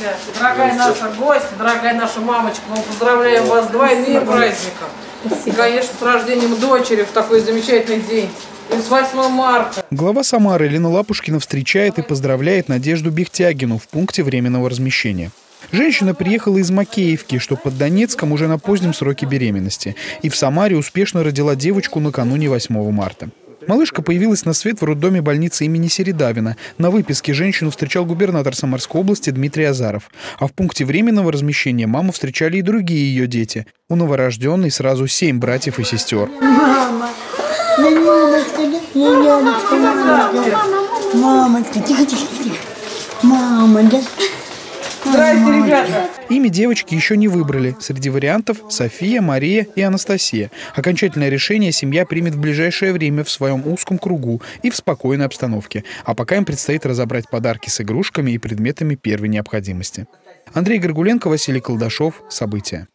Настя, дорогая наша гостья, дорогая наша мамочка, мы поздравляем вас с двойным праздником. И, конечно, с рождением дочери в такой замечательный день. И с 8 марта. Глава Самары Елена Лапушкина встречает и поздравляет Надежду Бехтягину в пункте временного размещения. Женщина приехала из Макеевки, что под Донецком, уже на позднем сроке беременности. И в Самаре успешно родила девочку накануне 8 марта. Малышка появилась на свет в роддоме больницы имени Середавина. На выписке женщину встречал губернатор Самарской области Дмитрий Азаров. А в пункте временного размещения маму встречали и другие ее дети. У новорожденной сразу 7 братьев и сестер. Мама! Мамочка, тихо-тихо-тихо. Мама, да? Здрасте, ребята! Имя девочки еще не выбрали. Среди вариантов – София, Мария и Анастасия. Окончательное решение семья примет в ближайшее время в своем узком кругу и в спокойной обстановке. А пока им предстоит разобрать подарки с игрушками и предметами первой необходимости. Андрей Горгуленко, Василий Колдашов. События.